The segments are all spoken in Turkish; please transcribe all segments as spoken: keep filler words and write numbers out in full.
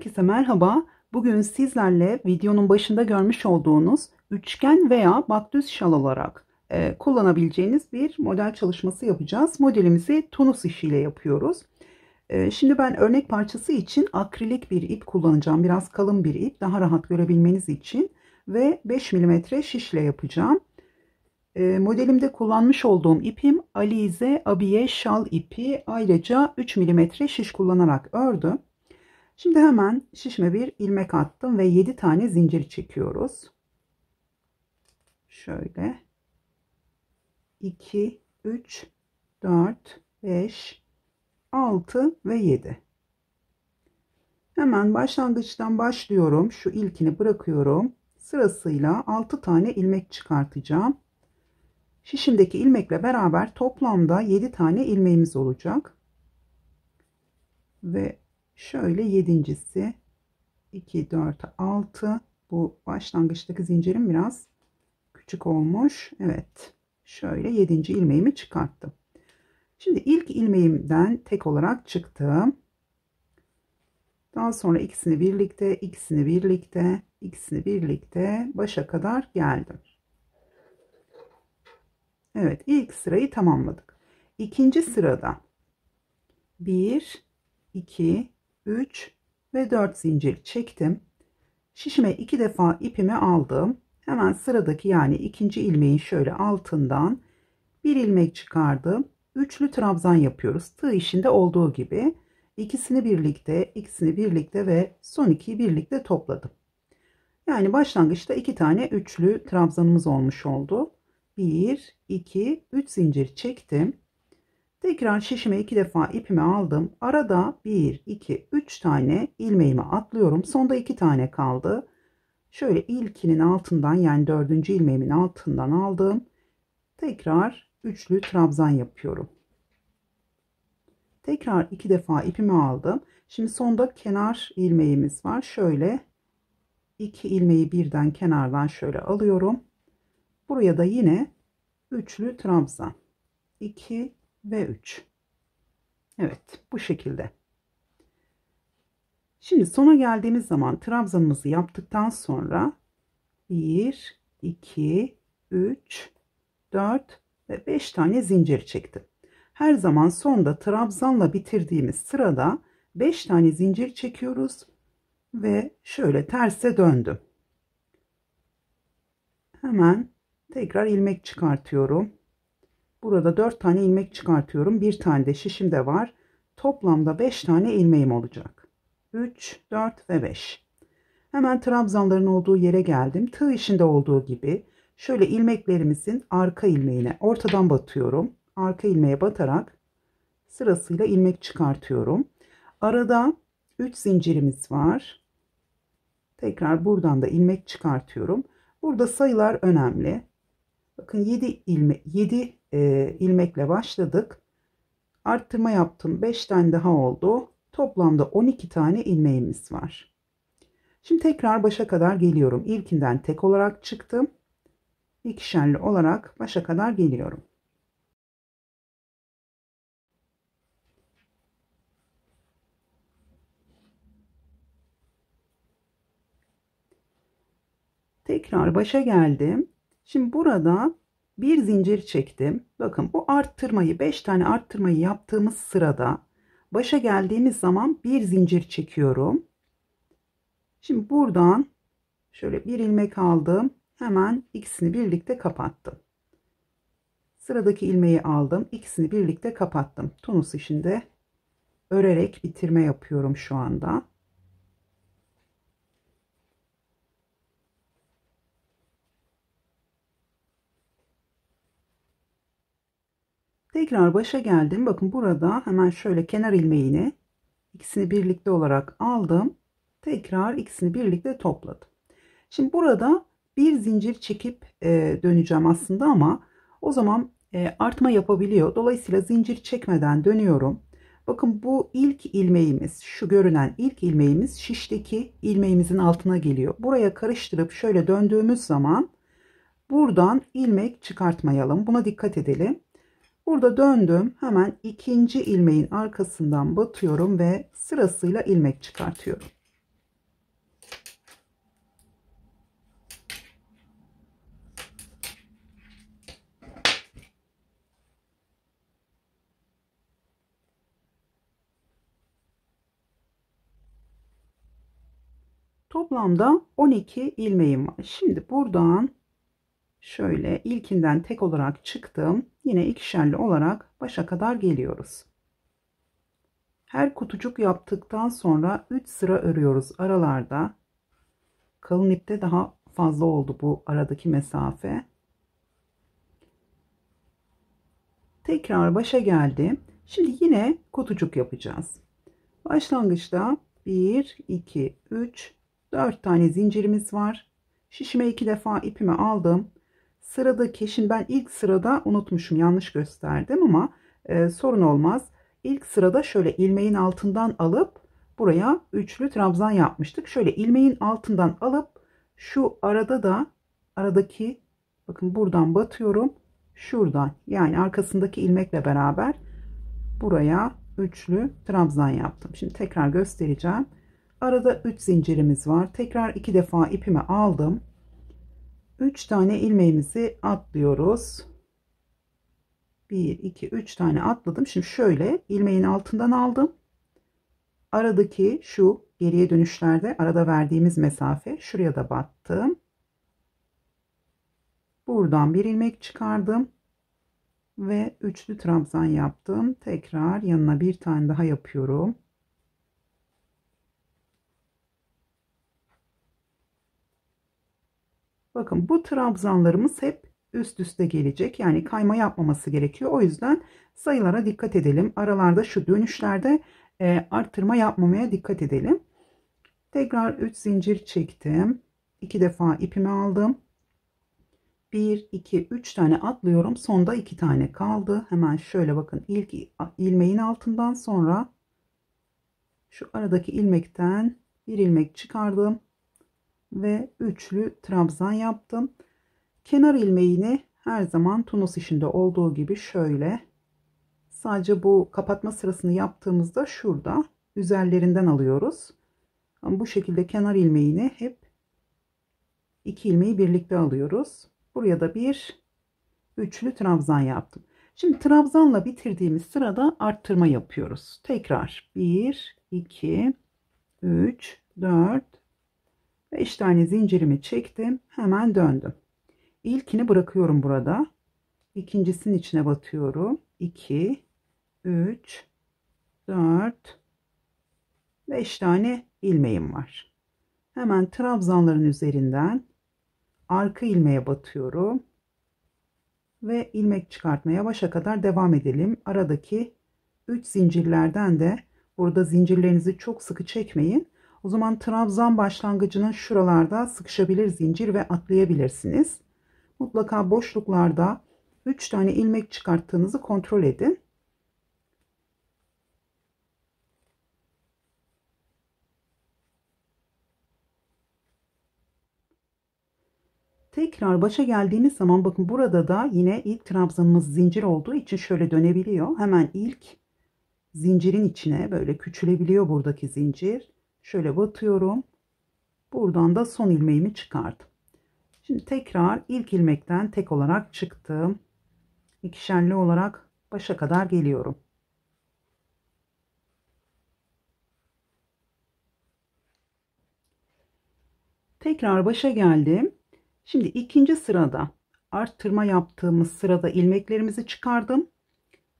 Herkese merhaba. Bugün sizlerle videonun başında görmüş olduğunuz üçgen veya baktüs şal olarak e, kullanabileceğiniz bir model çalışması yapacağız. Modelimizi Tunus işiyle yapıyoruz. E, şimdi ben örnek parçası için akrilik bir ip kullanacağım. Biraz kalın bir ip, daha rahat görebilmeniz için ve beş milimetre şişle yapacağım. E, modelimde kullanmış olduğum ipim Alize Abiye şal ipi. Ayrıca üç milimetre şiş kullanarak ördüm. Şimdi hemen şişme bir ilmek attım ve yedi tane zincir çekiyoruz. Şöyle iki, üç, dört, beş, altı ve yedi. Hemen başlangıçtan başlıyorum. Şu ilkini bırakıyorum. Sırasıyla altı tane ilmek çıkartacağım. Şişimdeki ilmekle beraber toplamda yedi tane ilmeğimiz olacak. Ve şöyle yedincisi iki, dört, altı. Bu başlangıçtaki zincirim biraz küçük olmuş. Evet. Şöyle yedinci ilmeğimi çıkarttım. Şimdi ilk ilmeğimden tek olarak çıktım. Daha sonra ikisini birlikte, ikisini birlikte, ikisini birlikte başa kadar geldim. Evet, ilk sırayı tamamladık. İkinci sırada bir, iki, üç ve dört zincir çektim. Şişime iki defa ipimi aldım. Hemen sıradaki yani ikinci ilmeğin şöyle altından bir ilmek çıkardım. Üçlü trabzan yapıyoruz. Tığ işinde olduğu gibi ikisini birlikte, ikisini birlikte ve son ikiyi birlikte topladım. Yani başlangıçta iki tane üçlü trabzanımız olmuş oldu. bir, iki, üç zincir çektim. Tekrar şişime iki defa ipimi aldım. Arada bir, iki, üç tane ilmeğimi atlıyorum. Sonda iki tane kaldı. Şöyle ilkinin altından yani dördüncü ilmeğimin altından aldım. Tekrar üçlü trabzan yapıyorum. Tekrar iki defa ipimi aldım. Şimdi sonda kenar ilmeğimiz var. Şöyle iki ilmeği birden kenardan şöyle alıyorum. Buraya da yine üçlü trabzan. iki ve üç. Evet, bu şekilde. Şimdi sona geldiğimiz zaman trabzanımızı yaptıktan sonra bir, iki, üç, dört ve beş tane zincir çektim. Her zaman sonda trabzanla bitirdiğimiz sırada beş tane zincir çekiyoruz ve şöyle terse döndüm. Hemen tekrar ilmek çıkartıyorum. Burada dört tane ilmek çıkartıyorum. Bir tane de şişim de var. Toplamda beş tane ilmeğim olacak. üç, dört ve beş. Hemen trabzanların olduğu yere geldim. Tığ işinde olduğu gibi şöyle ilmeklerimizin arka ilmeğine ortadan batıyorum. Arka ilmeğe batarak sırasıyla ilmek çıkartıyorum. Arada üç zincirimiz var. Tekrar buradan da ilmek çıkartıyorum. Burada sayılar önemli. Bakın yedi ilme, yedi e, ilmekle başladık. Arttırma yaptım. beş tane daha oldu. Toplamda on iki tane ilmeğimiz var. Şimdi tekrar başa kadar geliyorum. İlkinden tek olarak çıktım. İkişerli olarak başa kadar geliyorum. Tekrar başa geldim. Şimdi burada bir zincir çektim. Bakın bu arttırmayı beş tane arttırmayı yaptığımız sırada başa geldiğimiz zaman bir zincir çekiyorum. Şimdi buradan şöyle bir ilmek aldım. Hemen ikisini birlikte kapattım. Sıradaki ilmeği aldım. İkisini birlikte kapattım. Tunus işinde örerek bitirme yapıyorum şu anda. Tekrar başa geldim. Bakın burada hemen şöyle kenar ilmeğini ikisini birlikte olarak aldım. Tekrar ikisini birlikte topladım. Şimdi burada bir zincir çekip e, döneceğim aslında ama o zaman e, artma yapabiliyor. Dolayısıyla zincir çekmeden dönüyorum. Bakın bu ilk ilmeğimiz, şu görünen ilk ilmeğimiz şişteki ilmeğimizin altına geliyor. Buraya karıştırıp şöyle döndüğümüz zaman buradan ilmek çıkartmayalım. Buna dikkat edelim. Burada döndüm. Hemen ikinci ilmeğin arkasından batıyorum ve sırasıyla ilmek çıkartıyorum. Toplamda on iki ilmeğim var. Şimdi buradan şöyle ilkinden tek olarak çıktım. Yine ikişerli olarak başa kadar geliyoruz. Her kutucuk yaptıktan sonra üç sıra örüyoruz aralarda. Kalın ipte daha fazla oldu bu aradaki mesafe. Tekrar başa geldim. Şimdi yine kutucuk yapacağız. Başlangıçta bir, iki, üç, dört tane zincirimiz var. Şişime iki defa ipimi aldım. Sıradaki, şimdi ben ilk sırada unutmuşum, yanlış gösterdim ama e, sorun olmaz. İlk sırada şöyle ilmeğin altından alıp buraya üçlü trabzan yapmıştık. Şöyle ilmeğin altından alıp şu arada da aradaki, bakın buradan batıyorum. Şuradan, yani arkasındaki ilmekle beraber buraya üçlü trabzan yaptım. Şimdi tekrar göstereceğim. Arada üç zincirimiz var. Tekrar iki defa ipimi aldım. üç tane ilmeğimizi atlıyoruz. bir, iki, üç tane atladım. Şimdi şöyle ilmeğin altından aldım. Aradaki şu geriye dönüşlerde arada verdiğimiz mesafe, şuraya da battım. Buradan bir ilmek çıkardım ve üçlü trabzan yaptım. Tekrar yanına bir tane daha yapıyorum. Bakın bu trabzanlarımız hep üst üste gelecek. Yani kayma yapmaması gerekiyor. O yüzden sayılara dikkat edelim. Aralarda şu dönüşlerde e, artırma yapmamaya dikkat edelim. Tekrar üç zincir çektim. iki defa ipimi aldım. bir, iki, üç tane atlıyorum. Sonda iki tane kaldı. Hemen şöyle bakın. İlk ilmeğin altından sonra şu aradaki ilmekten bir ilmek çıkardım ve üçlü trabzan yaptım. Kenar ilmeğini her zaman Tunus işinde olduğu gibi şöyle, sadece bu kapatma sırasını yaptığımızda şurada üzerlerinden alıyoruz. Ama bu şekilde kenar ilmeğini hep iki ilmeği birlikte alıyoruz. Buraya da bir üçlü trabzan yaptım. Şimdi trabzanla bitirdiğimiz sırada arttırma yapıyoruz. Tekrar bir, iki, üç, dört, beş tane zincirimi çektim. Hemen döndüm. İlkini bırakıyorum burada. İkincisinin içine batıyorum. iki, üç, dört, beş tane ilmeğim var. Hemen trabzanların üzerinden arka ilmeğe batıyorum ve ilmek çıkartmaya başa kadar devam edelim. Aradaki üç zincirlerden de, burada zincirlerinizi çok sıkı çekmeyin. O zaman trabzan başlangıcının şuralarda sıkışabilir zincir ve atlayabilirsiniz. Mutlaka boşluklarda üç tane ilmek çıkarttığınızı kontrol edin. Tekrar başa geldiğimiz zaman bakın burada da yine ilk trabzanımız zincir olduğu için şöyle dönebiliyor. Hemen ilk zincirin içine böyle küçülebiliyor buradaki zincir. Şöyle batıyorum. Buradan da son ilmeğimi çıkardım. Şimdi tekrar ilk ilmekten tek olarak çıktım. İkişerli olarak başa kadar geliyorum. Tekrar başa geldim. Şimdi ikinci sırada arttırma yaptığımız sırada ilmeklerimizi çıkardım.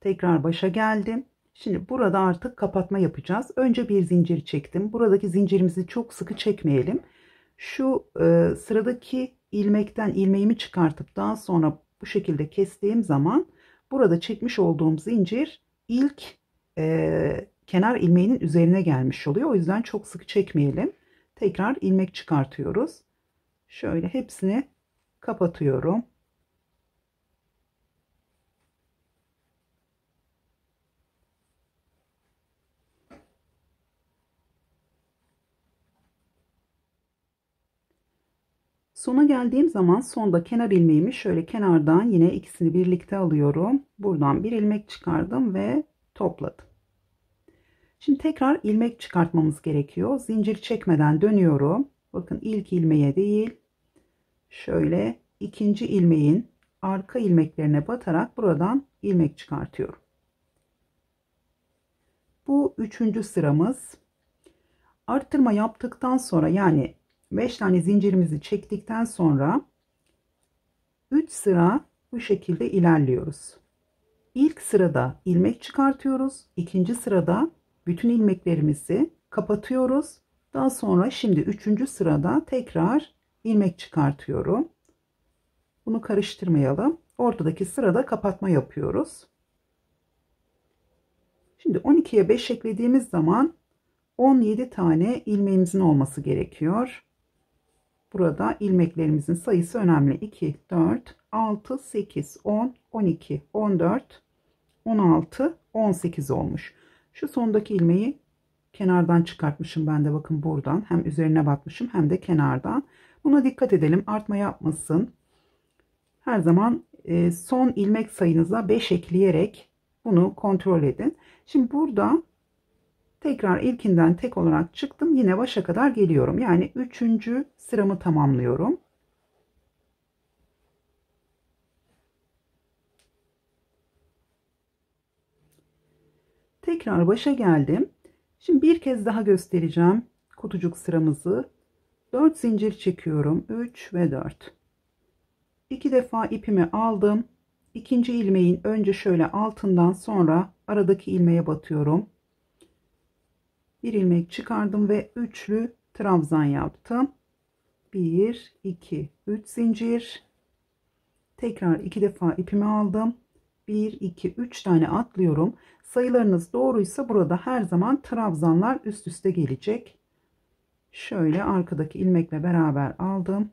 Tekrar başa geldim. Şimdi burada artık kapatma yapacağız. Önce bir zincir çektim. Buradaki zincirimizi çok sıkı çekmeyelim. Şu e, sıradaki ilmekten ilmeğimi çıkartıp daha sonra bu şekilde kestiğim zaman burada çekmiş olduğum zincir ilk e, kenar ilmeğinin üzerine gelmiş oluyor. O yüzden çok sıkı çekmeyelim. Tekrar ilmek çıkartıyoruz. Şöyle hepsini kapatıyorum. Sona geldiğim zaman sonda kenar ilmeğimi şöyle kenardan yine ikisini birlikte alıyorum. Buradan bir ilmek çıkardım ve topladım. Şimdi tekrar ilmek çıkartmamız gerekiyor. Zincir çekmeden dönüyorum. Bakın ilk ilmeğe değil, şöyle ikinci ilmeğin arka ilmeklerine batarak buradan ilmek çıkartıyorum. Bu üçüncü sıramız. Artırma yaptıktan sonra, yani beş tane zincirimizi çektikten sonra üç sıra bu şekilde ilerliyoruz. İlk sırada ilmek çıkartıyoruz. İkinci sırada bütün ilmeklerimizi kapatıyoruz. Daha sonra şimdi üçüncü sırada tekrar ilmek çıkartıyorum. Bunu karıştırmayalım. Ortadaki sırada kapatma yapıyoruz. Şimdi on ikiye beş eklediğimiz zaman on yedi tane ilmeğimizin olması gerekiyor. Burada ilmeklerimizin sayısı önemli. iki, dört, altı, sekiz, on, on iki, on dört, on altı, on sekiz olmuş. Şu sondaki ilmeği kenardan çıkartmışım ben de, bakın buradan. Hem üzerine batmışım hem de kenardan. Buna dikkat edelim, artma yapmasın. Her zaman son ilmek sayınıza beş ekleyerek bunu kontrol edin. Şimdi burada tekrar ilkinden tek olarak çıktım. Yine başa kadar geliyorum. Yani üçüncü sıramı tamamlıyorum. Tekrar başa geldim. Şimdi bir kez daha göstereceğim kutucuk sıramızı. dört zincir çekiyorum. üç ve dört. iki defa ipimi aldım. İkinci ilmeğin önce şöyle altından sonra aradaki ilmeğe batıyorum. Bir ilmek çıkardım ve üçlü trabzan yaptım. bir, iki, üç zincir. Tekrar iki defa ipimi aldım. bir, iki, üç tane atlıyorum. Sayılarınız doğruysa burada her zaman trabzanlar üst üste gelecek. Şöyle arkadaki ilmekle beraber aldım.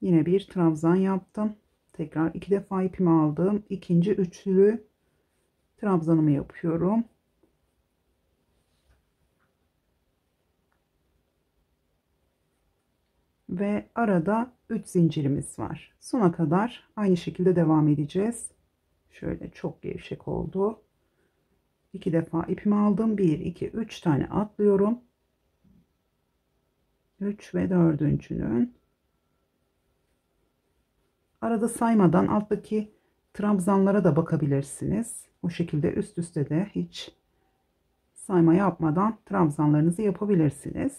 Yine bir trabzan yaptım. Tekrar iki defa ipimi aldım. İkinci üçlü trabzanımı yapıyorum. Ve arada üç zincirimiz var. Sona kadar aynı şekilde devam edeceğiz. Şöyle çok gevşek oldu. iki defa ipimi aldım. bir, iki, üç tane atlıyorum. üç ve dördüncünün. Arada saymadan alttaki trabzanlara da bakabilirsiniz. Bu şekilde üst üste de hiç sayma yapmadan trabzanlarınızı yapabilirsiniz.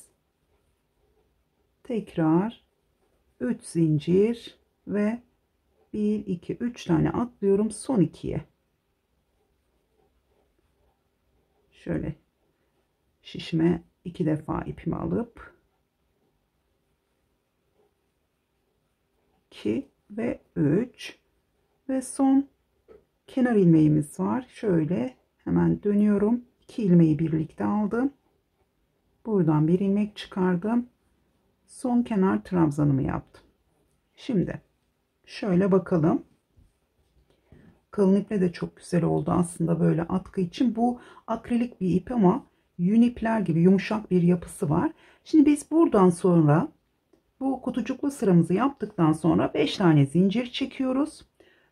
Tekrar üç zincir ve bir, iki, üç tane atlıyorum son ikiye. Şöyle şişme iki defa ipimi alıp iki ve üç ve son kenar ilmeğimiz var. Şöyle hemen dönüyorum. iki ilmeği birlikte aldım. Buradan bir ilmek çıkardım. Son kenar trabzanımı yaptım. Şimdi şöyle bakalım. Kalın iple de çok güzel oldu aslında böyle atkı için. Bu akrilik bir ip ama yün ipler gibi yumuşak bir yapısı var. Şimdi biz buradan sonra bu kutucuklu sıramızı yaptıktan sonra beş tane zincir çekiyoruz.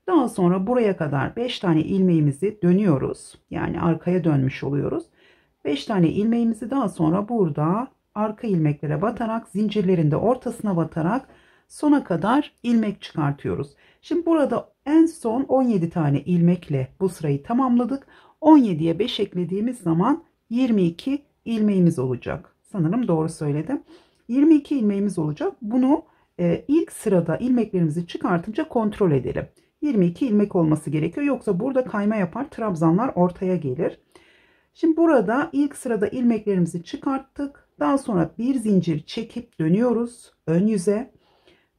Daha sonra buraya kadar beş tane ilmeğimizi dönüyoruz. Yani arkaya dönmüş oluyoruz. beş tane ilmeğimizi daha sonra burada arka ilmeklere batarak, zincirlerin de ortasına batarak sona kadar ilmek çıkartıyoruz. Şimdi burada en son on yedi tane ilmekle bu sırayı tamamladık. on yediye beş eklediğimiz zaman yirmi iki ilmeğimiz olacak. Sanırım doğru söyledim. yirmi iki ilmeğimiz olacak. Bunu e, ilk sırada ilmeklerimizi çıkartınca kontrol edelim. yirmi iki ilmek olması gerekiyor. Yoksa burada kayma yapar, trabzanlar ortaya gelir. Şimdi burada ilk sırada ilmeklerimizi çıkarttık. Daha sonra bir zincir çekip dönüyoruz ön yüze.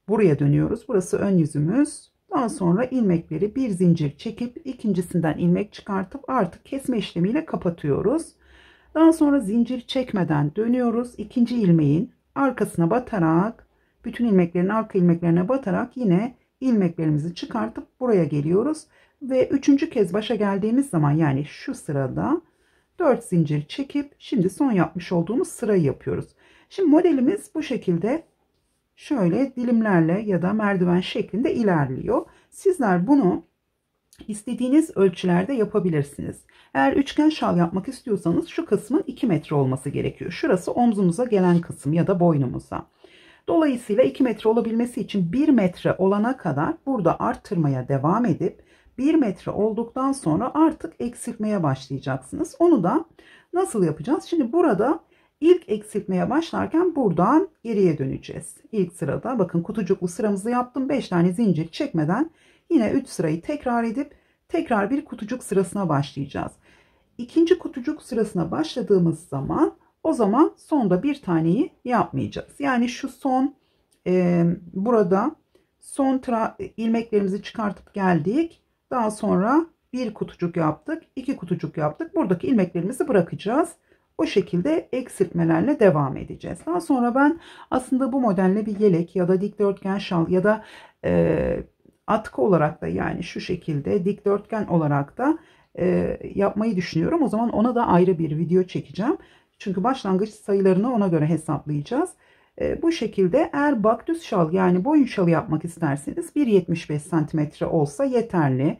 Buraya dönüyoruz. Burası ön yüzümüz. Daha sonra ilmekleri bir zincir çekip ikincisinden ilmek çıkartıp artık kesme işlemiyle kapatıyoruz. Daha sonra zincir çekmeden dönüyoruz. İkinci ilmeğin arkasına batarak, bütün ilmeklerin arka ilmeklerine batarak yine ilmeklerimizi çıkartıp buraya geliyoruz. Ve üçüncü kez başa geldiğimiz zaman, yani şu sırada dört zincir çekip şimdi son yapmış olduğumuz sırayı yapıyoruz. Şimdi modelimiz bu şekilde, şöyle dilimlerle ya da merdiven şeklinde ilerliyor. Sizler bunu istediğiniz ölçülerde yapabilirsiniz. Eğer üçgen şal yapmak istiyorsanız şu kısmın iki metre olması gerekiyor. Şurası omzumuza gelen kısım ya da boynumuza. Dolayısıyla iki metre olabilmesi için bir metre olana kadar burada arttırmaya devam edip bir metre olduktan sonra artık eksiltmeye başlayacaksınız. Onu da nasıl yapacağız? Şimdi burada İlk eksiltmeye başlarken buradan geriye döneceğiz. İlk sırada bakın kutucuklu sıramızı yaptım. beş tane zincir çekmeden yine üç sırayı tekrar edip tekrar bir kutucuk sırasına başlayacağız. İkinci kutucuk sırasına başladığımız zaman o zaman sonda bir taneyi yapmayacağız. Yani şu son e, burada son tra ilmeklerimizi çıkartıp geldik. Daha sonra bir kutucuk yaptık, iki kutucuk yaptık. Buradaki ilmeklerimizi bırakacağız. O şekilde eksiltmelerle devam edeceğiz. Daha sonra ben aslında bu modelle bir yelek ya da dikdörtgen şal ya da e, atkı olarak da, yani şu şekilde dikdörtgen olarak da e, yapmayı düşünüyorum. O zaman ona da ayrı bir video çekeceğim. Çünkü başlangıç sayılarını ona göre hesaplayacağız. E, bu şekilde eğer baktüs şal, yani boyun şalı yapmak isterseniz bir yetmiş beş santimetre olsa yeterli.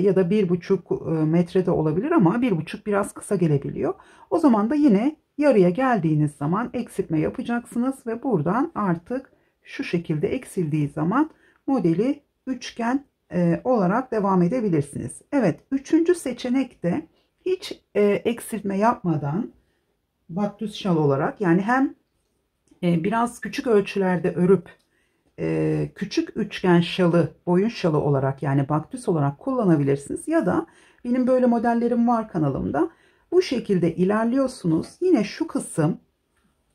Ya da bir buçuk metre de olabilir ama bir buçuk biraz kısa gelebiliyor. O zaman da yine yarıya geldiğiniz zaman eksiltme yapacaksınız ve buradan artık şu şekilde eksildiği zaman modeli üçgen olarak devam edebilirsiniz. Evet, üçüncü seçenekte hiç eksiltme yapmadan baktüs şal olarak, yani hem biraz küçük ölçülerde örüp Ee, küçük üçgen şalı, boyun şalı olarak, yani baktüs olarak kullanabilirsiniz. Ya da benim böyle modellerim var kanalımda. Bu şekilde ilerliyorsunuz. Yine şu kısım,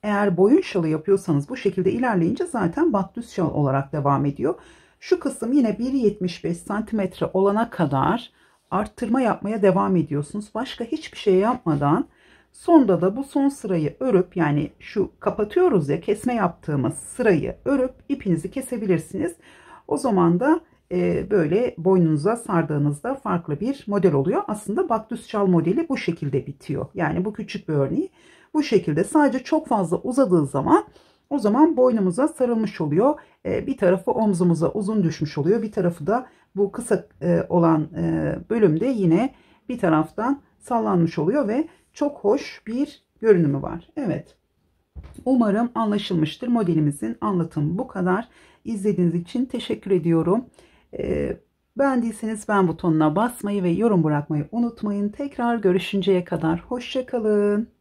eğer boyun şalı yapıyorsanız bu şekilde ilerleyince zaten baktüs şal olarak devam ediyor. Şu kısım yine bir yetmiş beş santimetre olana kadar arttırma yapmaya devam ediyorsunuz. Başka hiçbir şey yapmadan sonda da bu son sırayı örüp, yani şu kapatıyoruz ya, kesme yaptığımız sırayı örüp ipinizi kesebilirsiniz. O zaman da e, böyle boynunuza sardığınızda farklı bir model oluyor. Aslında baktüs şal modeli bu şekilde bitiyor. Yani bu küçük bir örneği. Bu şekilde sadece çok fazla uzadığı zaman o zaman boynumuza sarılmış oluyor. E, bir tarafı omzumuza uzun düşmüş oluyor. Bir tarafı da bu kısa e, olan e, bölümde yine bir taraftan sallanmış oluyor ve çok hoş bir görünümü var. Evet. Umarım anlaşılmıştır. Modelimizin anlatımı bu kadar. İzlediğiniz için teşekkür ediyorum. Ee, beğendiyseniz beğen butonuna basmayı ve yorum bırakmayı unutmayın. Tekrar görüşünceye kadar hoşça kalın.